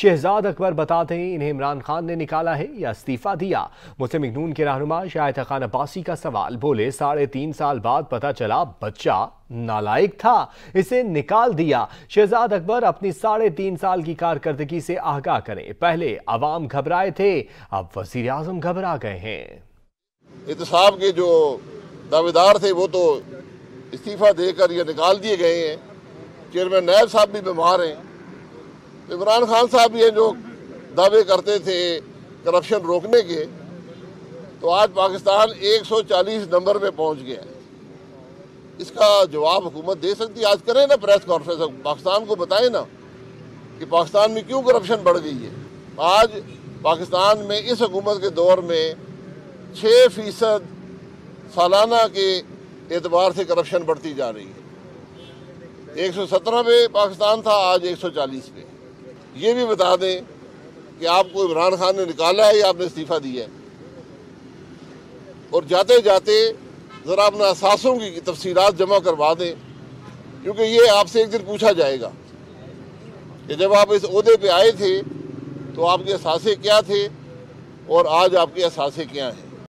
शहजाद अकबर बताते हैं इन्हें इमरान खान ने निकाला है या इस्तीफा दिया। मुस्लिम नून के रहनुमा शाहिद खान अब्बासी का सवाल, बोले 3.5 साल बाद पता चला बच्चा नालायक था, इसे निकाल दिया। शहजाद अकबर अपनी 3.5 साल की कारकर्दगी से आगाह करें, पहले आवाम घबराए थे, अब वजीर आजम घबरा गए हैं। एहतसाब के जो दावेदार थे वो तो इस्तीफा देकर या निकाल दिए गए हैं। चेयरमैन नायब साहब भी बीमार हैं। इमरान खान साहब ये जो दावे करते थे करप्शन रोकने के, तो आज पाकिस्तान 140 नंबर में पहुंच गया। इसका जवाब हुकूमत दे सकती है। आज करें ना प्रेस कॉन्फ्रेंस, पाकिस्तान को बताएं ना कि पाकिस्तान में क्यों करप्शन बढ़ गई है। आज पाकिस्तान में इस हुकूमत के दौर में 6% सालाना के एतबार से करप्शन बढ़ती जा रही है। 117 पे पाकिस्तान था, आज 140 पे। ये भी बता दें कि आपको इमरान खान ने निकाला है या आपने इस्तीफ़ा दिया है। और जाते जाते ज़रा अपना असासों की तफसीलात जमा करवा दें, क्योंकि ये आपसे एक दिन पूछा जाएगा कि जब आप इस ओहदे पे आए थे तो आपके असासे क्या थे और आज आपके असासे क्या हैं।